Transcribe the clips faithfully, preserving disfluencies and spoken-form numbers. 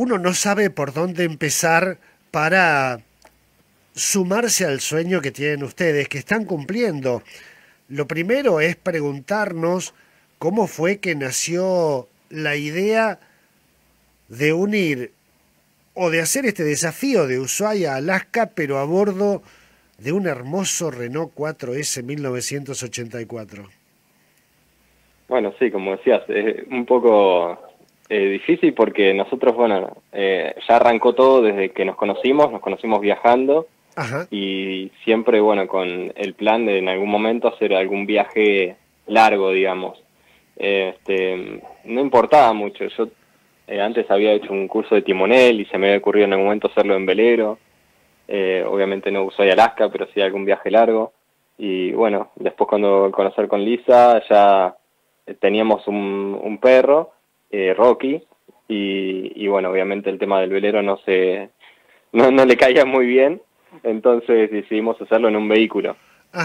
uno no sabe por dónde empezar para sumarse al sueño que tienen ustedes, que están cumpliendo. Lo primero es preguntarnos cómo fue que nació la idea de unir o de hacer este desafío de Ushuaia a Alaska, pero a bordo de un hermoso Renault cuatro S mil novecientos ochenta y cuatro. Bueno, sí, como decías, es un poco eh, difícil porque nosotros, bueno, eh, ya arrancó todo desde que nos conocimos, nos conocimos viajando. Ajá. Y siempre, bueno, con el plan de en algún momento hacer algún viaje largo, digamos. Este, no importaba mucho, yo eh, antes había hecho un curso de timonel y se me había ocurrido en algún momento hacerlo en velero. Eh, obviamente no Ushuaia Alaska, pero sí algún viaje largo. Y bueno, después cuando conocer con Lisa, ya teníamos un, un perro, eh, Rocky, y, y bueno, obviamente el tema del velero no, se, no, no le caía muy bien, entonces decidimos hacerlo en un vehículo.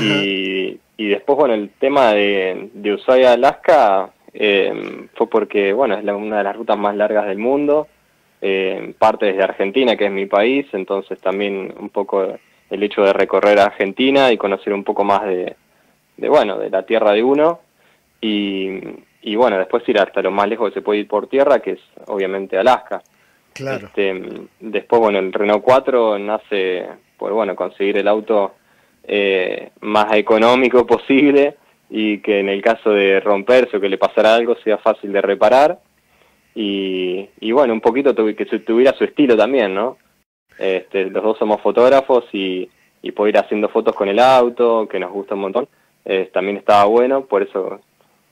Y, y después, bueno, el tema de, de Ushuaia Alaska eh, fue porque, bueno, es la, una de las rutas más largas del mundo. Eh, parte desde Argentina, que es mi país, entonces también un poco el hecho de recorrer Argentina y conocer un poco más de, de bueno, de la tierra de uno, y, y bueno, después ir hasta lo más lejos que se puede ir por tierra, que es obviamente Alaska. Claro. Este, después, bueno, el Renault cuatro nace por, bueno, conseguir el auto eh, más económico posible y que en el caso de romperse o que le pasara algo sea fácil de reparar. Y, y bueno, un poquito que tuviera su estilo también, ¿no? Este, los dos somos fotógrafos y, y poder ir haciendo fotos con el auto, que nos gusta un montón, eh, también estaba bueno, por eso,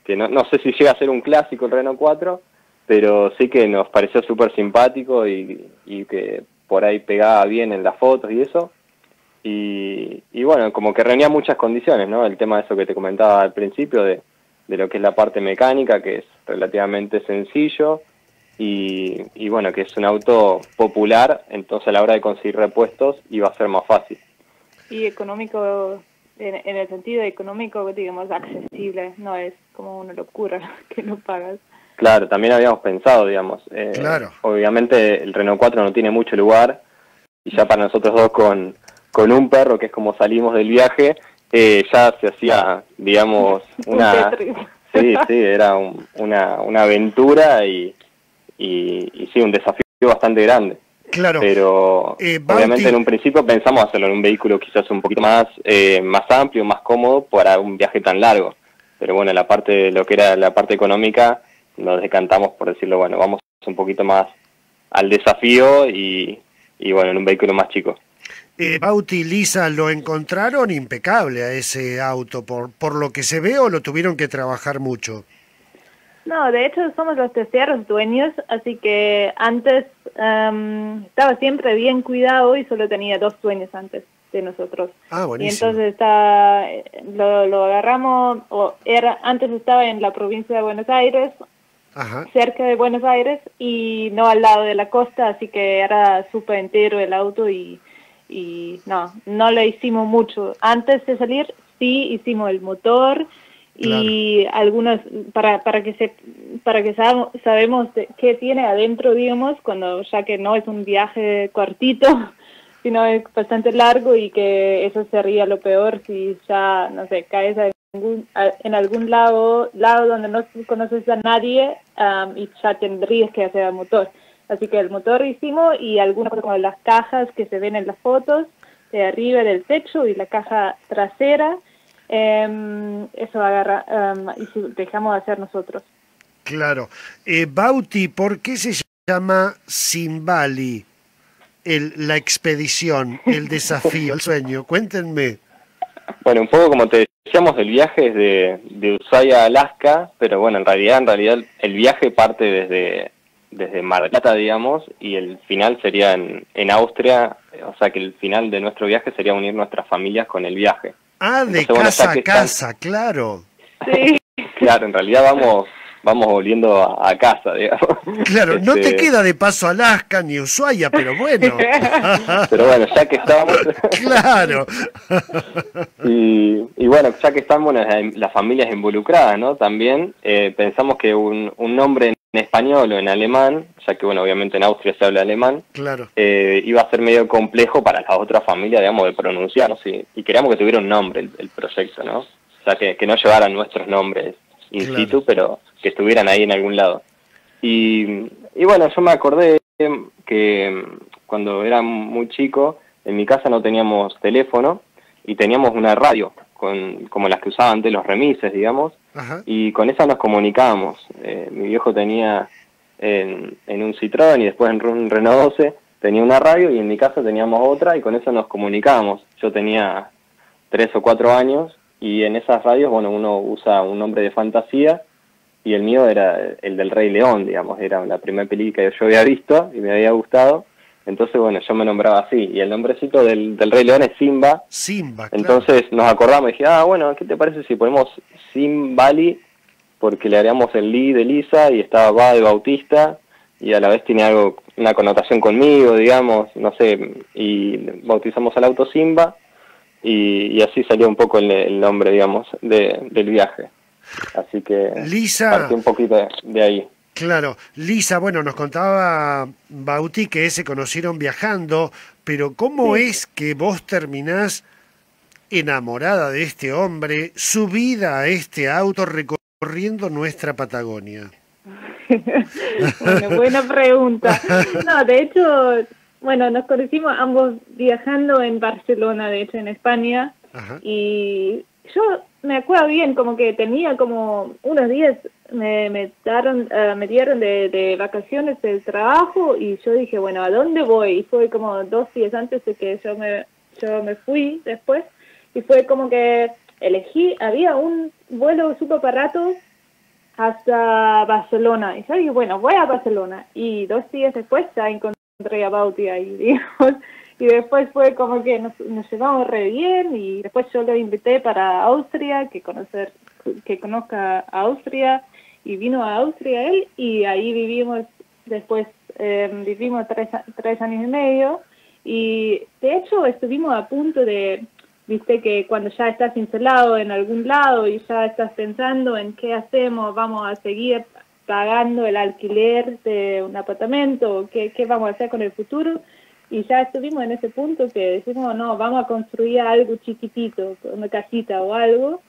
que no, no sé si llega a ser un clásico el Renault cuatro, pero sí que nos pareció súper simpático y, y que por ahí pegaba bien en las fotos y eso. Y, y bueno, como que reunía muchas condiciones, ¿no? El tema de eso que te comentaba al principio, de, de lo que es la parte mecánica, que es relativamente sencillo. Y, y bueno, que es un auto popular, entonces a la hora de conseguir repuestos iba a ser más fácil. Y económico, en, en el sentido económico, digamos, accesible, no es como una locura que no pagas. Claro, también habíamos pensado, digamos, eh, claro. Obviamente el Renault cuatro no tiene mucho lugar, y ya para nosotros dos con, con un perro, que es como salimos del viaje, eh, ya se hacía, digamos, una... sí, sí, era un, una, una aventura y... Y, y sí, un desafío bastante grande. Claro. Pero eh, Bauti, obviamente en un principio pensamos hacerlo en un vehículo quizás un poquito más, eh, más amplio, más cómodo para un viaje tan largo. Pero bueno, la parte, lo que era la parte económica, nos decantamos por decirlo, bueno, vamos un poquito más al desafío y, y bueno, en un vehículo más chico. Eh, Bauti, Lisa, ¿lo encontraron impecable a ese auto? ¿Por, por lo que se ve o lo tuvieron que trabajar mucho? No, de hecho somos los terceros dueños, así que antes um, estaba siempre bien cuidado y solo tenía dos dueños antes de nosotros. Ah, buenísimo. Y entonces está, lo, lo agarramos, o era, antes estaba en la provincia de Buenos Aires, ajá, cerca de Buenos Aires y no al lado de la costa, así que era súper entero el auto y, y no, no le hicimos mucho. Antes de salir sí hicimos el motor. Claro. Y algunos para para que se para que sabemos, sabemos qué tiene adentro, digamos, cuando ya que no es un viaje cortito, sino es bastante largo y que eso sería lo peor si ya, no sé, caes en algún, en algún lado, lado donde no conoces a nadie um, y ya tendrías que hacer el motor. Así que el motor hicimos y algunas cosas como las cajas que se ven en las fotos de arriba del techo y la caja trasera. Um, eso agarra, um, y dejamos de hacer nosotros. Claro. Eh, Bauti, ¿por qué se llama Simbaly el, la expedición, el desafío, el sueño? Cuéntenme. Bueno, un poco como te decíamos, el viaje es de, de Ushuaia a Alaska, pero bueno, en realidad en realidad el viaje parte desde, desde Margarita, digamos, y el final sería en, en Austria, o sea que el final de nuestro viaje sería unir nuestras familias con el viaje. Ah, de entonces, casa bueno, a casa, están... claro. Sí. Claro, en realidad vamos vamos volviendo a, a casa, digamos. Claro, este... no te queda de paso Alaska ni Ushuaia, pero bueno. Pero bueno, ya que estamos... Claro. Y, y bueno, ya que estamos las, las familias involucradas, ¿no? También eh, pensamos que un, un nombre en español o en alemán, ya que bueno, obviamente en Austria se habla alemán, claro, eh, iba a ser medio complejo para las otras familias, digamos, de pronunciar, ¿no? Sí, y queríamos que tuviera un nombre el, el proyecto, ¿no? O sea, que, que no llevaran nuestros nombres in situ, claro, pero que estuvieran ahí en algún lado. Y, y bueno, yo me acordé que cuando era muy chico, en mi casa no teníamos teléfono y teníamos una radio, con, como las que usaban antes los remises, digamos. Ajá. Y con esa nos comunicábamos. Eh, mi viejo tenía en, en un Citroën y después en un Renault doce, tenía una radio, y en mi casa teníamos otra y con eso nos comunicábamos. Yo tenía tres o cuatro años. Y en esas radios, bueno, uno usa un nombre de fantasía, y el mío era el del Rey León, digamos, era la primera película que yo había visto y me había gustado, entonces, bueno, yo me nombraba así, y el nombrecito del, del Rey León es Simba. Simba, claro. Entonces nos acordamos y dije, ah, bueno, ¿qué te parece si ponemos Simbaly? Porque le haríamos el Li de Lisa y estaba Ba de Bautista, y a la vez tiene algo, una connotación conmigo, digamos, no sé, y bautizamos al auto Simba. Y, y así salió un poco el, el nombre, digamos, de, del viaje. Así que Lisa, partí un poquito de, de ahí. Claro, Lisa, bueno, nos contaba Bauti que se conocieron viajando, pero ¿cómo sí. es que vos terminás enamorada de este hombre, subida a este auto, recorriendo nuestra Patagonia? Bueno, buena pregunta. No, de hecho... Bueno, nos conocimos ambos viajando en Barcelona, de hecho, en España. Ajá. Y yo me acuerdo bien, como que tenía como unos días, me, me, daron, uh, me dieron de, de vacaciones del trabajo y yo dije, bueno, ¿a dónde voy? Y fue como dos días antes de que yo me, yo me fui después. Y fue como que elegí, había un vuelo súper barato hasta Barcelona. Y yo dije, bueno, voy a Barcelona. Y dos días después ya encontré a Bauti ahí, digamos, y después fue como que nos, nos llevamos re bien, y después yo lo invité para Austria, que conocer que conozca Austria, y vino a Austria él, y ahí vivimos después, eh, vivimos tres, tres años y medio, y de hecho estuvimos a punto de, viste que cuando ya estás instalado en algún lado y ya estás pensando en qué hacemos, vamos a seguir pagando el alquiler de un apartamento, ¿qué, qué vamos a hacer con el futuro? Y ya estuvimos en ese punto que decimos, no, vamos a construir algo chiquitito, una casita o algo,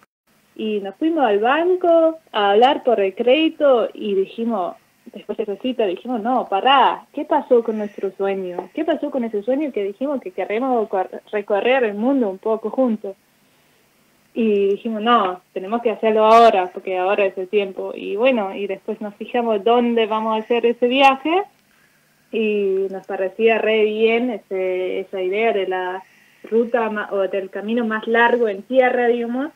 y nos fuimos al banco a hablar por el crédito, y dijimos, después de esa cita, dijimos, no, pará, ¿qué pasó con nuestro sueño? ¿Qué pasó con ese sueño que dijimos que queremos recorrer el mundo un poco juntos? Y dijimos, no, tenemos que hacerlo ahora, porque ahora es el tiempo. Y bueno, y después nos fijamos dónde vamos a hacer ese viaje, y nos parecía re bien ese, esa idea de la ruta o del camino más largo en tierra, digamos,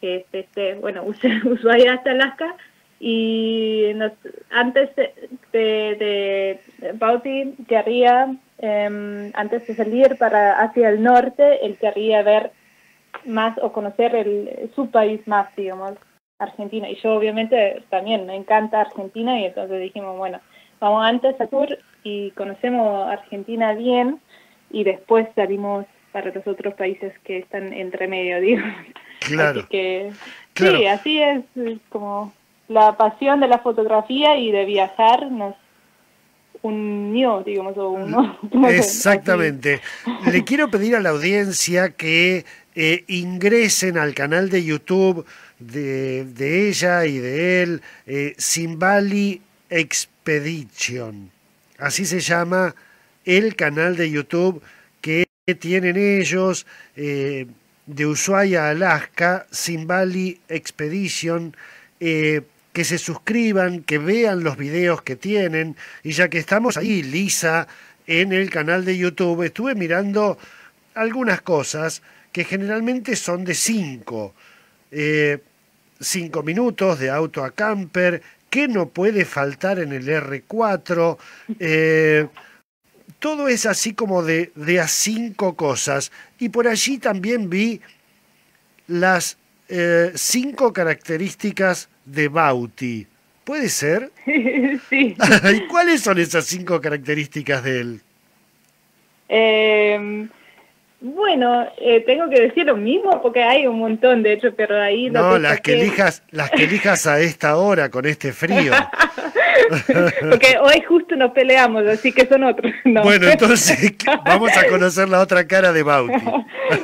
que es este, bueno, Ushuaia hasta Alaska. Y nos, antes de, de, de Bauti quería, eh, antes de salir para hacia el norte, él quería ver más o conocer el, su país más, digamos, Argentina. Y yo obviamente también me encanta Argentina, y entonces dijimos, bueno, vamos antes a tour y conocemos Argentina bien, y después salimos para los otros países que están entre medio, digo. Claro. Así que, claro. Sí, así es como la pasión de la fotografía y de viajar nos unió, digamos, o uno. Exactamente. Así. Le quiero pedir a la audiencia que Eh, ingresen al canal de YouTube de, de ella y de él, eh, Simbaly Expedition. Así se llama el canal de YouTube que tienen ellos, eh, de Ushuaia a Alaska, Simbaly Expedition. Eh, que se suscriban, que vean los videos que tienen. Y ya que estamos ahí, Lisa, en el canal de YouTube, estuve mirando algunas cosas que generalmente son de cinco, eh, cinco minutos de auto a camper, que no puede faltar en el erre cuatro, eh, todo es así como de, de a cinco cosas. Y por allí también vi las eh, cinco características de Bauti. ¿Puede ser? Sí. ¿Y cuáles son esas cinco características de él? Eh, bueno, eh, tengo que decir lo mismo porque hay un montón, de hecho, pero ahí... No, no las que elijas, las que elijas a esta hora, con este frío. Porque hoy justo nos peleamos, así que son otros. No. Bueno, entonces vamos a conocer la otra cara de Bauti.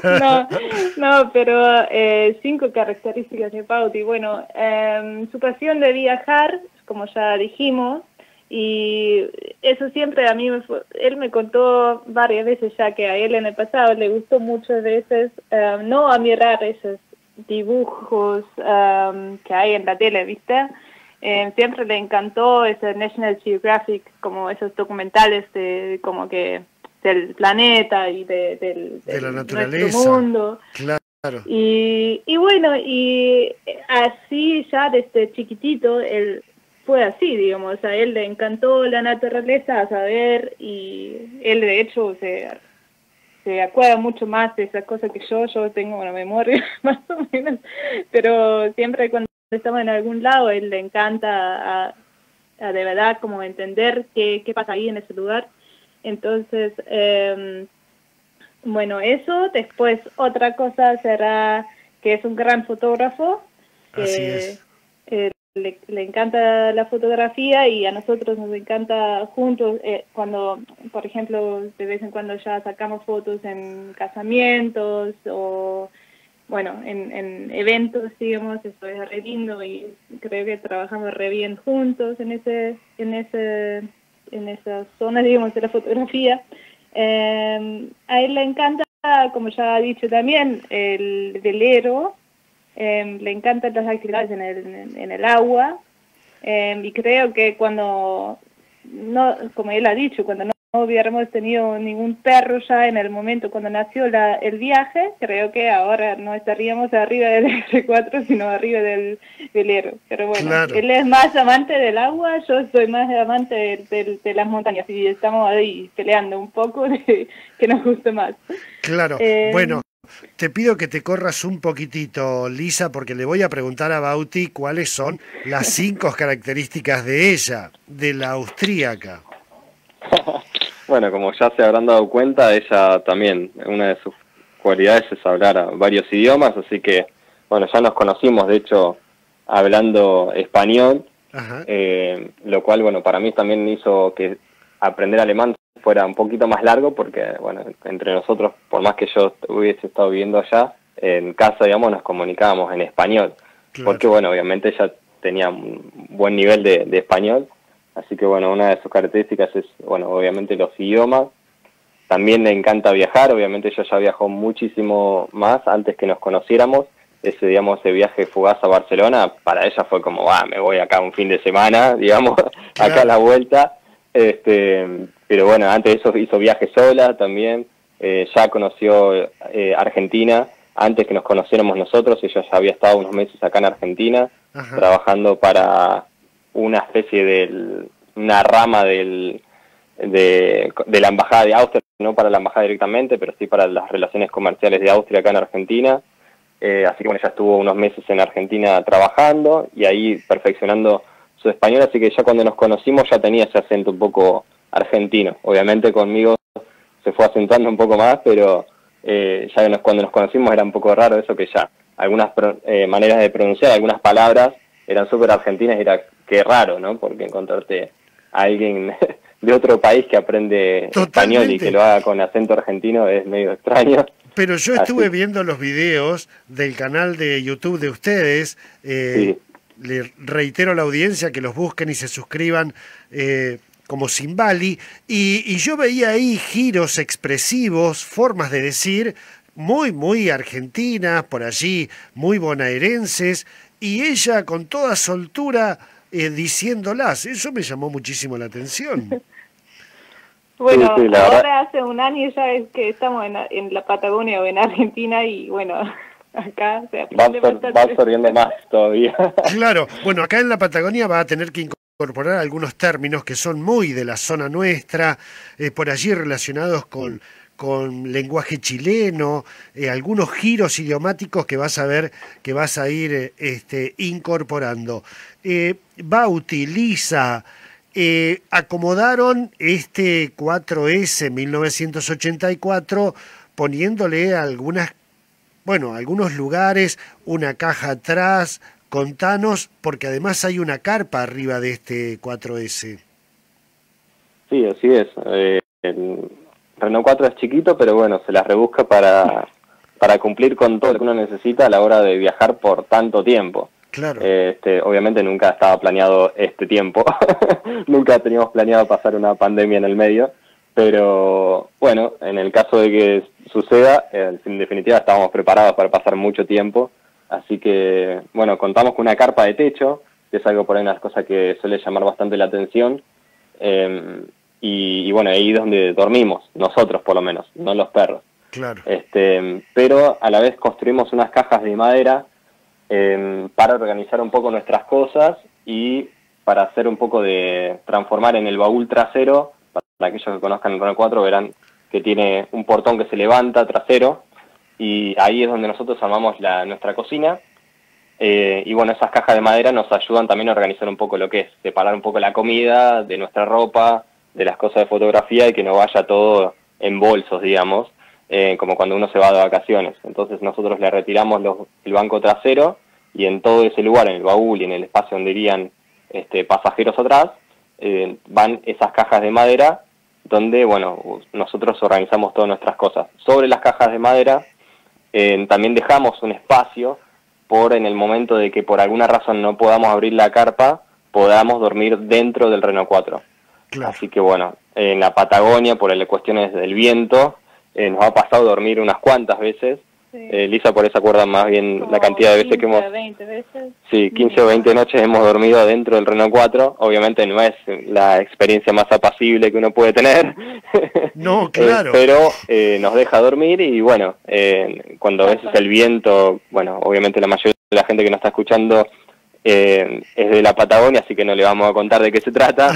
No, no, pero eh, cinco características de Bauti. Bueno, eh, su pasión de viajar, como ya dijimos, y eso siempre a mí, me fue, él me contó varias veces ya que a él en el pasado le gustó muchas veces eh, no admirar esos dibujos eh, que hay en la tele, ¿viste? Eh, siempre le encantó ese National Geographic, como esos documentales de como que del planeta y de, del, de la del naturaleza, nuestro mundo. Claro. Y, y bueno, y así ya desde chiquitito él fue así, digamos, a él le encantó la naturaleza, a saber, y él de hecho se, se acuerda mucho más de esas cosas que yo, yo tengo una memoria más o menos, pero siempre cuando estamos en algún lado, él le encanta a, a de verdad como entender qué, qué pasa ahí en ese lugar. Entonces, eh, bueno, eso. Después otra cosa será que es un gran fotógrafo. Así eh, es. Eh, le, le encanta la fotografía y a nosotros nos encanta juntos, eh, cuando, por ejemplo, de vez en cuando ya sacamos fotos en casamientos o... bueno, en, en eventos, digamos, eso es re lindo y creo que trabajamos re bien juntos en ese, en ese, en esa zona, digamos, de la fotografía. Eh, a él le encanta, como ya ha dicho también, el velero, eh, le encantan las actividades en el, en el agua, eh, y creo que cuando, no, como él ha dicho, cuando no no hubiéramos tenido ningún perro ya en el momento cuando nació la, el viaje, creo que ahora no estaríamos arriba del F cuatro, sino arriba del velero. Pero bueno, claro, él es más amante del agua, yo soy más amante de, de, de las montañas y estamos ahí peleando un poco de que nos gusta más. Claro, eh, bueno, te pido que te corras un poquitito, Lisa, porque le voy a preguntar a Bauti cuáles son las cinco características de ella, de la austríaca. Bueno, como ya se habrán dado cuenta, ella también, una de sus cualidades es hablar a varios idiomas, así que, bueno, ya nos conocimos, de hecho, hablando español, eh, lo cual, bueno, para mí también hizo que aprender alemán fuera un poquito más largo, porque, bueno, entre nosotros, por más que yo hubiese estado viviendo allá, en casa, digamos, nos comunicábamos en español, claro, porque, bueno, obviamente ella tenía un buen nivel de, de español. Así que, bueno, una de sus características es, bueno, obviamente los idiomas. También le encanta viajar, obviamente ella ya viajó muchísimo más antes que nos conociéramos. Ese, digamos, ese viaje fugaz a Barcelona, para ella fue como, ah, me voy acá un fin de semana, digamos, claro, acá a la vuelta. Este, pero bueno, antes de eso hizo viajes sola también. Eh, ya conoció eh, Argentina, antes que nos conociéramos nosotros. Ella ya había estado unos meses acá en Argentina, ajá, trabajando para... una especie de una rama del, de, de la Embajada de Austria, no para la Embajada directamente, pero sí para las relaciones comerciales de Austria acá en Argentina. Eh, así que bueno, ella estuvo unos meses en Argentina trabajando y ahí perfeccionando su español, así que ya cuando nos conocimos ya tenía ese acento un poco argentino. Obviamente conmigo se fue acentuando un poco más, pero eh, ya nos, cuando nos conocimos era un poco raro eso, que ya algunas pro, eh, maneras de pronunciar, algunas palabras eran súper argentinas y era... qué raro, ¿no? Porque encontrarte a alguien de otro país que aprende totalmente español y que lo haga con acento argentino es medio extraño. Pero yo estuve así viendo los videos del canal de YouTube de ustedes. Eh, sí. Le reitero a la audiencia que los busquen y se suscriban eh, como Simbaly. Y, y yo veía ahí giros expresivos, formas de decir muy, muy argentinas, por allí muy bonaerenses. Y ella con toda soltura... Eh, diciéndolas, eso me llamó muchísimo la atención. Bueno, sí, sí, la ahora verdad... hace un año ya es que estamos en, en la Patagonia o en Argentina y bueno, acá se aprende va bastante. Va absorbiendo más todavía. Claro, bueno, acá en la Patagonia va a tener que incorporar algunos términos que son muy de la zona nuestra, eh, por allí relacionados con, con lenguaje chileno, eh, algunos giros idiomáticos que vas a ver, que vas a ir este, incorporando. Eh, Bauti, Lisa, eh, acomodaron este cuatro S mil novecientos ochenta y cuatro poniéndole algunas, bueno, algunos lugares, una caja atrás. Contanos, porque además hay una carpa arriba de este cuatro S. Sí, así es. Eh, el Renault cuatro es chiquito, pero bueno, se las rebusca para, para cumplir con todo lo que uno necesita a la hora de viajar por tanto tiempo. Claro. Este, obviamente nunca estaba planeado este tiempo. Nunca teníamos planeado pasar una pandemia en el medio. Pero bueno, en el caso de que suceda, en definitiva estábamos preparados para pasar mucho tiempo. Así que, bueno, contamos con una carpa de techo, que es algo por ahí una cosa que suele llamar bastante la atención. Eh, y, y bueno, ahí es donde dormimos, nosotros por lo menos, no los perros. Claro. Este, pero a la vez construimos unas cajas de madera eh, para organizar un poco nuestras cosas y para hacer un poco de transformar en el baúl trasero. Para aquellos que conozcan el Renault cuatro verán que tiene un portón que se levanta trasero. Y ahí es donde nosotros armamos la, nuestra cocina. Eh, y bueno, esas cajas de madera nos ayudan también a organizar un poco lo que es, separar un poco la comida, de nuestra ropa, de las cosas de fotografía y que no vaya todo en bolsos, digamos, eh, como cuando uno se va de vacaciones. Entonces nosotros le retiramos los, el banco trasero y en todo ese lugar, en el baúl y en el espacio donde irían este, pasajeros atrás, eh, van esas cajas de madera donde, bueno, nosotros organizamos todas nuestras cosas. Sobre las cajas de madera, Eh, también dejamos un espacio por en el momento de que por alguna razón no podamos abrir la carpa, podamos dormir dentro del Renault cuatro. Claro. Así que bueno, en la Patagonia, por las cuestiones del viento, eh, nos ha pasado dormir unas cuantas veces. Sí. Eh, Lisa por eso acuerda más bien como la cantidad de veces que hemos... veinte veces. Sí, quince o veinte noches hemos dormido dentro del Renault cuatro. Obviamente no es la experiencia más apacible que uno puede tener. No, claro. eh, pero eh, nos deja dormir y bueno, eh, cuando a veces el viento... Bueno, obviamente la mayoría de la gente que nos está escuchando eh, es de la Patagonia, así que no le vamos a contar de qué se trata.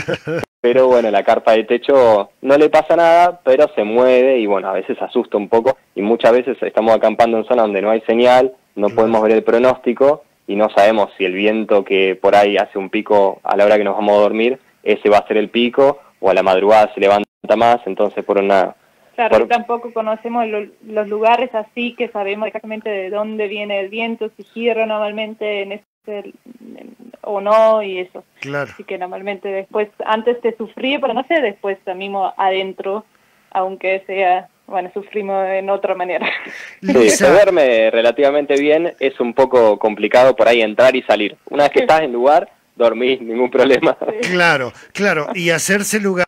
Pero bueno, la carpa de techo no le pasa nada, pero se mueve y bueno, a veces asusta un poco. Y muchas veces estamos acampando en zonas donde no hay señal, no podemos ver el pronóstico y no sabemos si el viento que por ahí hace un pico a la hora que nos vamos a dormir, ese va a ser el pico o a la madrugada se levanta más, entonces por una... Claro, por... tampoco conocemos lo, los lugares así que sabemos exactamente de dónde viene el viento, si gira normalmente en este... En... o no, y eso. Claro. Así que normalmente después, antes te sufrí, pero no sé, después mismo adentro, aunque sea, bueno, sufrimos en otra manera. Sí, saberme relativamente bien es un poco complicado por ahí entrar y salir. Una vez que estás en lugar, dormís, ningún problema. Sí. Claro, claro, y hacerse lugar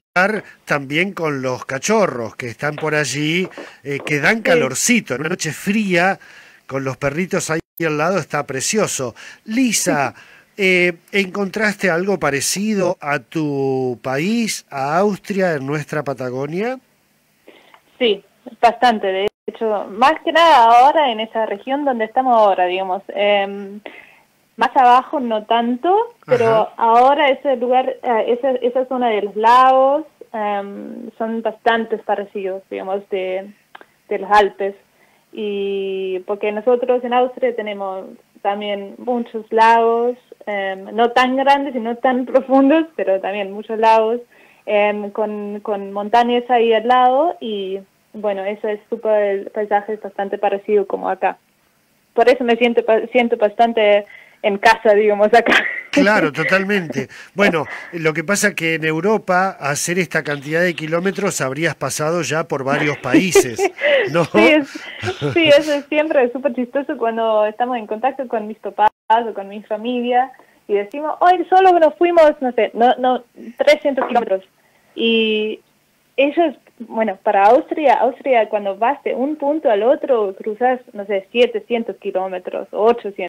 también con los cachorros que están por allí, eh, que dan calorcito, en una noche fría, con los perritos ahí al lado, está precioso. Lisa, Eh, ¿encontraste algo parecido a tu país, a Austria, en nuestra Patagonia? Sí, bastante. De hecho, más que nada ahora en esa región donde estamos ahora, digamos. Eh, más abajo no tanto, pero ajá, ahora ese lugar, eh, esa, esa zona de los lagos eh, son bastante parecidos, digamos, de, de los Alpes. Y porque nosotros en Austria tenemos también muchos lagos, eh, no tan grandes y no tan profundos, pero también muchos lagos, eh, con, con montañas ahí al lado, y bueno, eso es súper, el paisaje es bastante parecido como acá. Por eso me siento, siento bastante en casa, digamos, acá. Claro, totalmente. Bueno, lo que pasa es que en Europa, hacer esta cantidad de kilómetros, habrías pasado ya por varios países, ¿no? Sí, es, sí, eso es siempre súper chistoso cuando estamos en contacto con mis papás o con mi familia y decimos, hoy solo nos fuimos, no sé, no, no, trescientos kilómetros. Y ellos, bueno, para Austria, Austria cuando vas de un punto al otro, cruzas, no sé, setecientos kilómetros, ochocientos.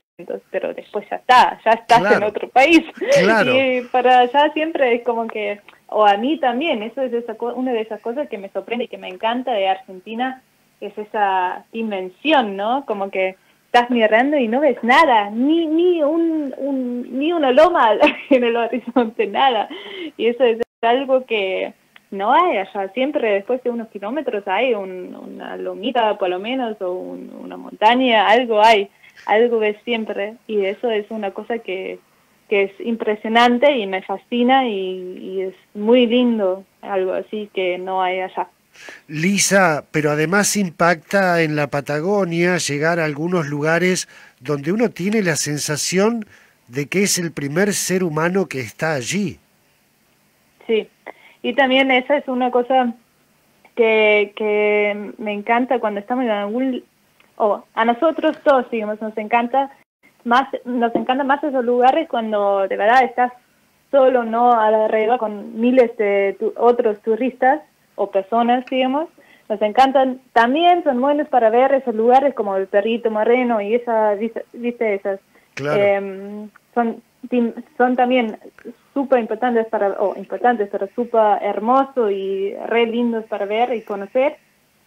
Pero después ya está, ya estás claro, en otro país. Claro. Y para allá siempre es como que, o a mí también, eso es esa, una de esas cosas que me sorprende y que me encanta de Argentina, es esa dimensión, ¿no? Como que estás mirando y no ves nada, ni ni un, un ni una loma en el horizonte, nada. Y eso es algo que no hay allá, siempre después de unos kilómetros hay un, una lomita por lo menos, o un, una montaña, algo hay, algo ves siempre, y eso es una cosa que, que es impresionante y me fascina, y, y es muy lindo, algo así que no hay allá. Lisa, pero además impacta en la Patagonia llegar a algunos lugares donde uno tiene la sensación de que es el primer ser humano que está allí. Sí, y también esa es una cosa que, que me encanta cuando estamos en algún... Oh, a nosotros todos, digamos, nos encanta más, nos encantan más esos lugares cuando de verdad estás solo, no alrededor con miles de tu, otros turistas o personas, digamos. Nos encantan, también son buenos para ver esos lugares como el Perrito Moreno y esas, viste, esas. Claro. Eh, son, son también súper importantes para, o oh, importantes, pero súper hermosos y re lindos para ver y conocer.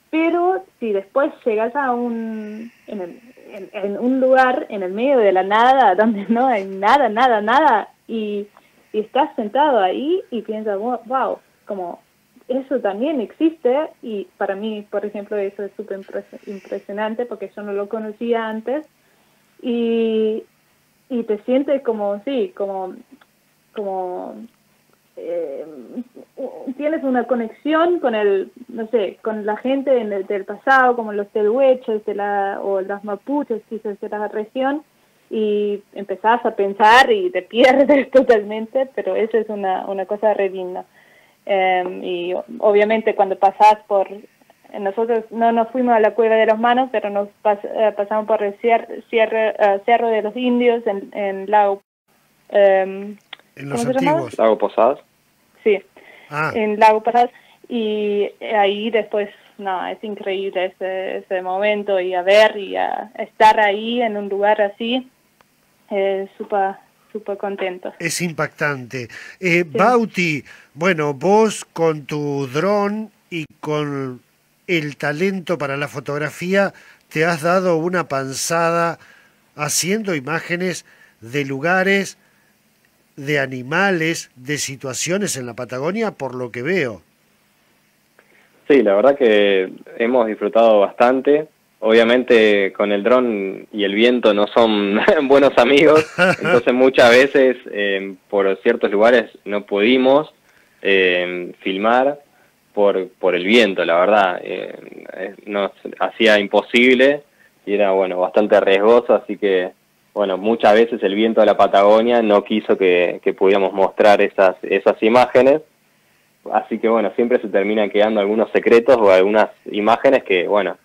Pero si después llegas a un, en, el, en, en un lugar en el medio de la nada, donde no hay nada, nada, nada, y, y estás sentado ahí y piensas, wow, wow, como... eso también existe, y para mí, por ejemplo, eso es súper impresionante porque yo no lo conocía antes, y, y te sientes como, sí, como, como eh, tienes una conexión con el, no sé, con la gente en el, del pasado, como los tehuelches de la, o las mapuches quizás de la región, y empezás a pensar y te pierdes totalmente, pero eso es una, una cosa re linda. Um, y obviamente cuando pasás por, nosotros no nos fuimos a la Cueva de los Manos, pero nos pas, uh, pasamos por el cier, cierre, uh, Cerro de los Indios en, en Lago um, en los antiguos Lago Posadas, sí, ah. en Lago Posadas, y ahí después, no, es increíble ese, ese momento, y a ver y a estar ahí en un lugar así, eh, súper súper contento. Es impactante. Eh, sí. Bauti, bueno, vos con tu dron y con el talento para la fotografía te has dado una panzada haciendo imágenes de lugares, de animales, de situaciones en la Patagonia, por lo que veo. Sí, la verdad que hemos disfrutado bastante. Obviamente con el dron y el viento no son buenos amigos, entonces muchas veces eh, por ciertos lugares no pudimos eh, filmar por, por el viento, la verdad, eh, nos hacía imposible y era, bueno, bastante riesgoso, así que, bueno, muchas veces el viento de la Patagonia no quiso que, que pudiéramos mostrar esas, esas imágenes, así que, bueno, siempre se terminan quedando algunos secretos o algunas imágenes que, bueno,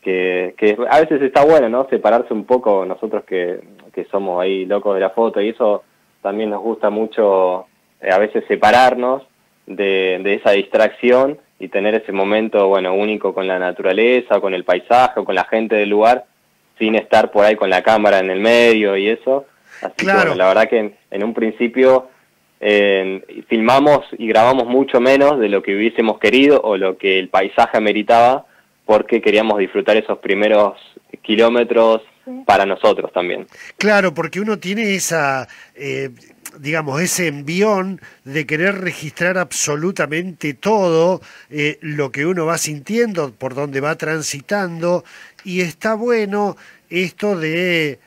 Que, que a veces está bueno, ¿no? Separarse un poco, nosotros que, que somos ahí locos de la foto, y eso también nos gusta mucho, eh, a veces separarnos de, de esa distracción y tener ese momento, bueno, único con la naturaleza, con el paisaje, o con la gente del lugar, sin estar por ahí con la cámara en el medio y eso. Así claro. que, bueno, la verdad que en, en un principio eh, filmamos y grabamos mucho menos de lo que hubiésemos querido o lo que el paisaje ameritaba, porque queríamos disfrutar esos primeros kilómetros para nosotros también. Claro, porque uno tiene esa, eh, digamos, ese envión de querer registrar absolutamente todo eh, lo que uno va sintiendo, por donde va transitando, y está bueno esto de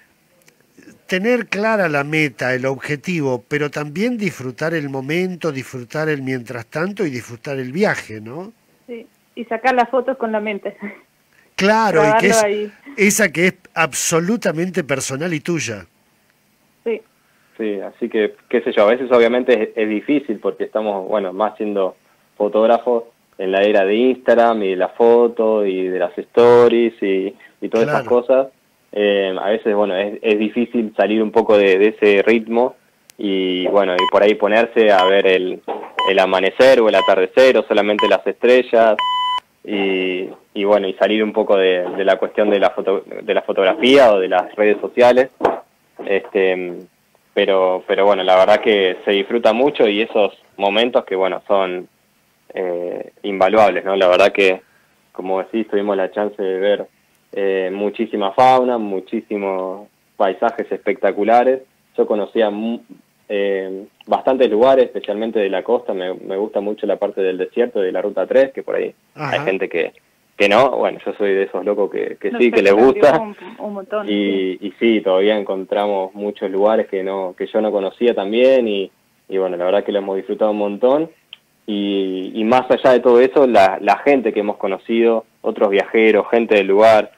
tener clara la meta, el objetivo, pero también disfrutar el momento, disfrutar el mientras tanto y disfrutar el viaje, ¿no? Sí. Y sacar las fotos con la mente. Claro, y que es, esa que es absolutamente personal y tuya. Sí. Sí, así que, qué sé yo, a veces obviamente es, es difícil porque estamos, bueno, más siendo fotógrafos en la era de Instagram y de la foto y de las stories y, y todas claro. esas cosas. Eh, a veces, bueno, es, es difícil salir un poco de, de ese ritmo y, bueno, y por ahí ponerse a ver el, el amanecer o el atardecer o solamente las estrellas. Y, y bueno, y salir un poco de, de la cuestión de la foto, de la fotografía o de las redes sociales, este, pero pero bueno, la verdad que se disfruta mucho y esos momentos que, bueno, son eh, invaluables, ¿no? La verdad que, como decís, tuvimos la chance de ver eh, muchísima fauna, muchísimos paisajes espectaculares. Yo conocía eh, bastantes lugares, especialmente de la costa. Me, me gusta mucho la parte del desierto, de la Ruta tres, que por ahí Ajá. hay gente que, que no. Bueno, yo soy de esos locos que, que sí, que les gusta. Un, un montón. Y, y sí, todavía encontramos muchos lugares que, no, que yo no conocía también. Y, y bueno, la verdad que lo hemos disfrutado un montón. Y, y más allá de todo eso, la, la gente que hemos conocido, otros viajeros, gente del lugar,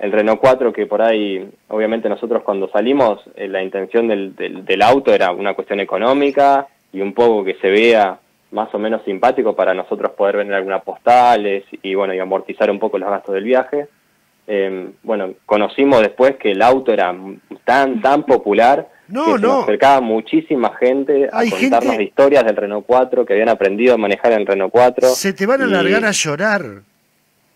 el Renault cuatro, que por ahí, obviamente nosotros cuando salimos, eh, la intención del, del, del auto era una cuestión económica y un poco que se vea más o menos simpático para nosotros poder vender algunas postales y bueno, y amortizar un poco los gastos del viaje. Eh, bueno, conocimos después que el auto era tan, tan popular. No, que se no. nos acercaba muchísima gente a Hay contarnos gente... historias del Renault cuatro, que habían aprendido a manejar el Renault cuatro. Se te van a y... largar a llorar.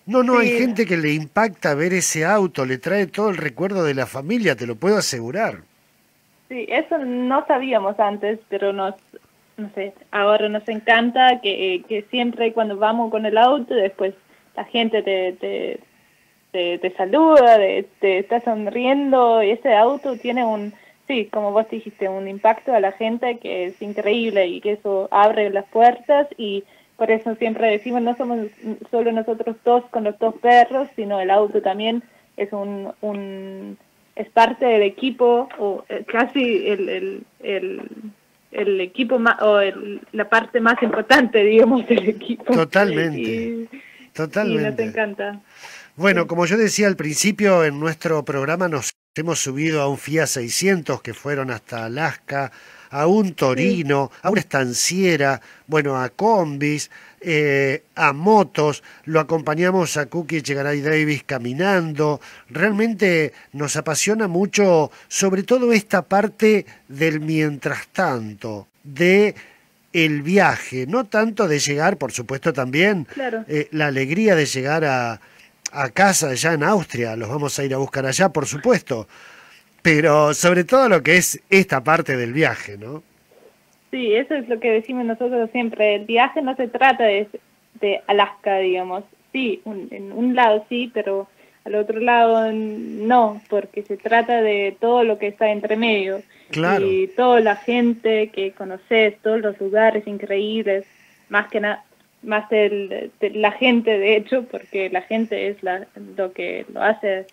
No, no, sí. hay gente que le impacta ver ese auto, le trae todo el recuerdo de la familia, te lo puedo asegurar. Sí, eso no sabíamos antes, pero nos, no sé, ahora nos encanta que, que siempre cuando vamos con el auto, después la gente te... te... Te, te saluda, te, te está sonriendo, y ese auto tiene un, sí, como vos dijiste, un impacto a la gente que es increíble y que eso abre las puertas, y por eso siempre decimos, no somos solo nosotros dos con los dos perros, sino el auto también es un, un es parte del equipo, o casi el, el, el, el equipo más, o el, la parte más importante, digamos, del equipo. Totalmente, y, totalmente. Y nos encanta. Bueno, como yo decía al principio, en nuestro programa nos hemos subido a un FIA seiscientos que fueron hasta Alaska, a un Torino, a una estanciera, bueno, a combis, eh, a motos, lo acompañamos a Cookie Echegaray Davis caminando. Realmente nos apasiona mucho, sobre todo esta parte del mientras tanto, de... el viaje, no tanto de llegar, por supuesto también, claro. eh, la alegría de llegar a... a casa allá en Austria, los vamos a ir a buscar allá, por supuesto, pero sobre todo lo que es esta parte del viaje, ¿no? Sí, eso es lo que decimos nosotros siempre, el viaje no se trata de, de Alaska, digamos, sí, un, en un lado sí, pero al otro lado no, porque se trata de todo lo que está entre medio, claro. y toda la gente que conoces, todos los lugares increíbles, más que nada, más el, de la gente, de hecho, porque la gente es la, lo que lo hace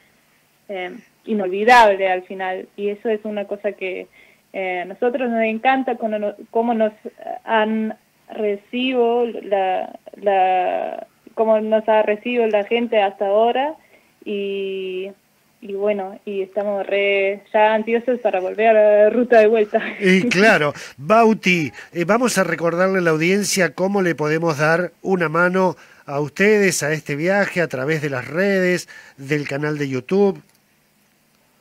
eh, inolvidable al final, y eso es una cosa que eh, a nosotros nos encanta, cómo nos, cómo nos han recibido la, la cómo nos ha recibido la gente hasta ahora, y y bueno, y estamos re ya ansiosos para volver a la ruta de vuelta. Y claro, Bauti, eh, vamos a recordarle a la audiencia cómo le podemos dar una mano a ustedes, a este viaje, a través de las redes, del canal de YouTube.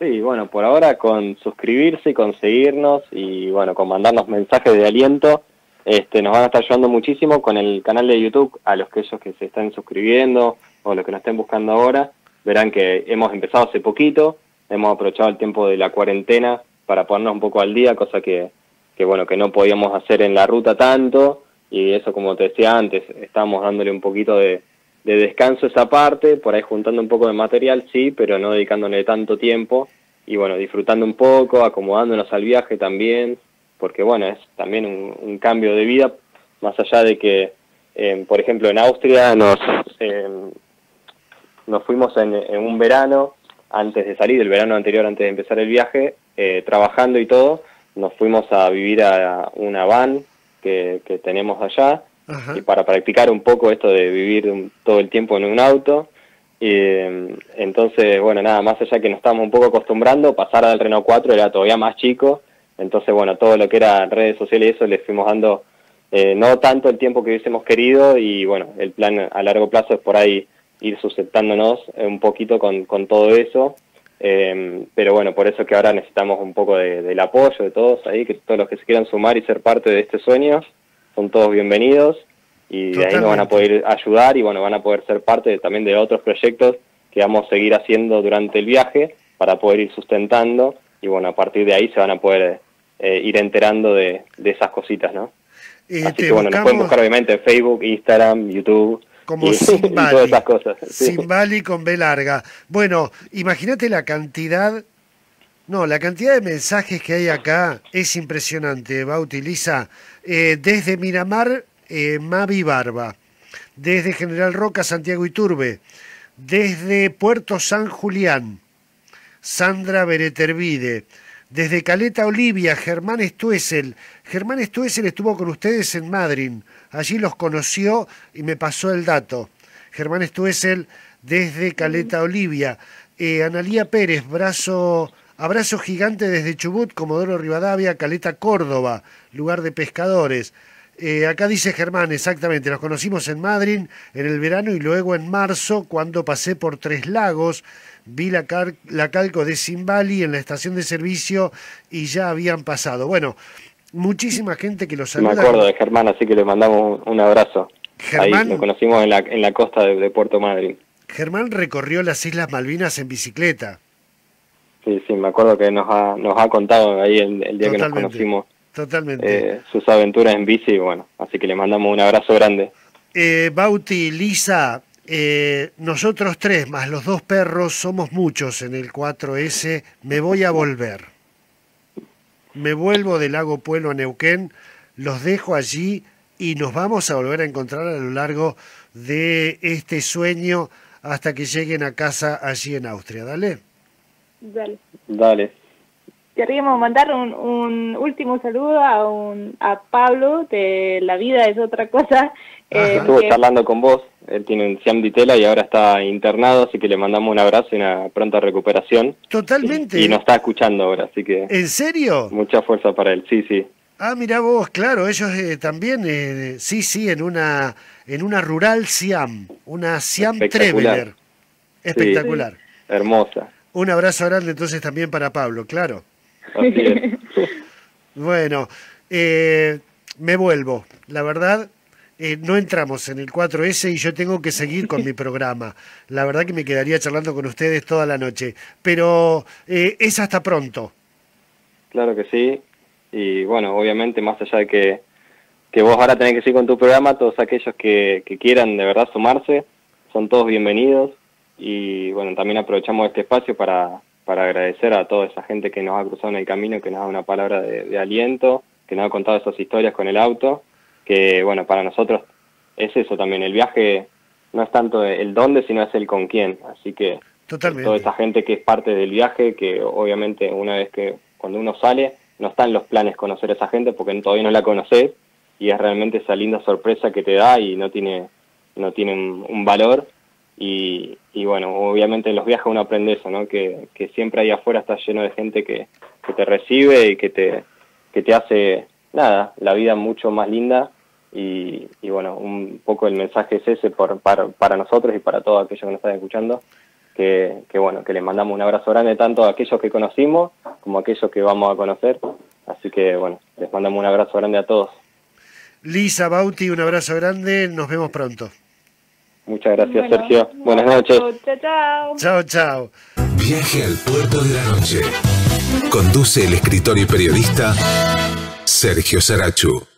Sí, bueno, por ahora con suscribirse y con seguirnos, y bueno, con mandarnos mensajes de aliento, este, nos van a estar ayudando muchísimo con el canal de YouTube, a los que ellos que se están suscribiendo o los que nos estén buscando ahora. Verán que hemos empezado hace poquito, hemos aprovechado el tiempo de la cuarentena para ponernos un poco al día, cosa que, que bueno, que no podíamos hacer en la ruta tanto, y eso, como te decía antes, estábamos dándole un poquito de, de descanso a esa parte, por ahí juntando un poco de material, sí, pero no dedicándole tanto tiempo, y bueno, disfrutando un poco, acomodándonos al viaje también, porque bueno, es también un, un cambio de vida, más allá de que, eh, por ejemplo, en Austria nos... Eh, Nos fuimos en, en un verano, antes de salir, el verano anterior, antes de empezar el viaje, eh, trabajando y todo, nos fuimos a vivir a una van que, que tenemos allá, Ajá. y para practicar un poco esto de vivir un, todo el tiempo en un auto. Eh, entonces, bueno, nada, más allá que nos estábamos un poco acostumbrando, pasar al Renault cuatro era todavía más chico, entonces, bueno, todo lo que era redes sociales y eso les fuimos dando eh, no tanto el tiempo que hubiésemos querido, y bueno, el plan a largo plazo es por ahí ir sustentándonos un poquito con, con todo eso, eh, pero bueno, por eso es que ahora necesitamos un poco de, del apoyo de todos ahí, que todos los que se quieran sumar y ser parte de este sueño, son todos bienvenidos, y Totalmente. De ahí nos van a poder ayudar, y bueno, van a poder ser parte de, también de otros proyectos que vamos a seguir haciendo durante el viaje, para poder ir sustentando, y bueno, a partir de ahí se van a poder eh, ir enterando de, de esas cositas, ¿no? Eh, Así que bueno, buscamos... nos pueden buscar obviamente en Facebook, Instagram, YouTube... Como y, Simbaly, y todas esas cosas, sí. Simbaly con B larga. Bueno, imagínate la cantidad No, la cantidad de mensajes que hay acá es impresionante, Bauti, Lisa. Eh, desde Miramar, eh, Mavi Barba. Desde General Roca, Santiago Iturbe. Desde Puerto San Julián, Sandra Beretervide. Desde Caleta Olivia, Germán Stuessel. Germán Stuessel estuvo con ustedes en Madryn. Allí los conoció y me pasó el dato. Germán Stuessel desde Caleta Olivia. Eh, Analía Pérez, brazo... Abrazo gigante desde Chubut, Comodoro Rivadavia, Caleta Córdoba, lugar de pescadores. Eh, acá dice Germán, exactamente, nos conocimos en Madryn en el verano y luego en marzo cuando pasé por Tres Lagos, vi la, car la calco de Simbaly en la estación de servicio y ya habían pasado. Bueno, muchísima gente que los saluda. Me acuerdo de Germán, así que le mandamos un abrazo. Germán, ahí nos conocimos en la, en la costa de, de Puerto Madryn. Germán recorrió las Islas Malvinas en bicicleta. Sí, sí, me acuerdo que nos ha, nos ha contado ahí el, el día totalmente, que nos conocimos totalmente. Eh, sus aventuras en bici, bueno, así que le mandamos un abrazo grande. Eh, Bauti, Lisa, eh, nosotros tres más los dos perros somos muchos en el cuatro ese, me voy a volver. Me vuelvo del Lago Puelo a Neuquén, los dejo allí y nos vamos a volver a encontrar a lo largo de este sueño hasta que lleguen a casa allí en Austria, dale. Dale. Dale. Querríamos mandar un, un último saludo a, un, a Pablo de La Vida es Otra Cosa. Eh, Estuvo que... charlando con vos, él tiene un Siam Ditela y ahora está internado, así que le mandamos un abrazo y una pronta recuperación. Totalmente. Y, y nos está escuchando ahora, así que... ¿En serio? Mucha fuerza para él, sí, sí. Ah, mirá vos, claro, ellos eh, también, eh, sí, sí, en una, en una rural Siam, una Siam Traveler. Espectacular. Sí, hermosa. Un abrazo grande entonces también para Pablo, claro. Así es. Bueno, eh, me vuelvo. La verdad, eh, no entramos en el cuatro ese y yo tengo que seguir con mi programa. La verdad que me quedaría charlando con ustedes toda la noche. Pero eh, es hasta pronto. Claro que sí. Y bueno, obviamente más allá de que, que vos ahora tenés que seguir con tu programa, todos aquellos que, que quieran de verdad sumarse, son todos bienvenidos. Y bueno, también aprovechamos este espacio para, para agradecer a toda esa gente que nos ha cruzado en el camino, que nos da una palabra de, de aliento, que nos ha contado esas historias con el auto, que bueno, para nosotros es eso también, el viaje no es tanto el dónde, sino es el con quién, así que totalmente. Toda esa gente que es parte del viaje, que obviamente una vez que cuando uno sale, no están los planes conocer a esa gente porque todavía no la conocés y es realmente esa linda sorpresa que te da y no tiene, no tiene un, un valor. Y, y bueno, obviamente en los viajes uno aprende eso, ¿no? Que, que siempre ahí afuera está lleno de gente que, que te recibe y que te, que te hace, nada, la vida mucho más linda. Y, y bueno, un poco el mensaje es ese por, para, para nosotros y para todos aquellos que nos están escuchando. Que, que bueno, que les mandamos un abrazo grande tanto a aquellos que conocimos como a aquellos que vamos a conocer. Así que bueno, les mandamos un abrazo grande a todos. Lisa, Bauti, un abrazo grande, nos vemos pronto. Muchas gracias, bueno, Sergio. Buenas noches. Chao, chao. Chao, chao. Viaje al puerto de la noche. Conduce el escritor y periodista Sergio Sarachu.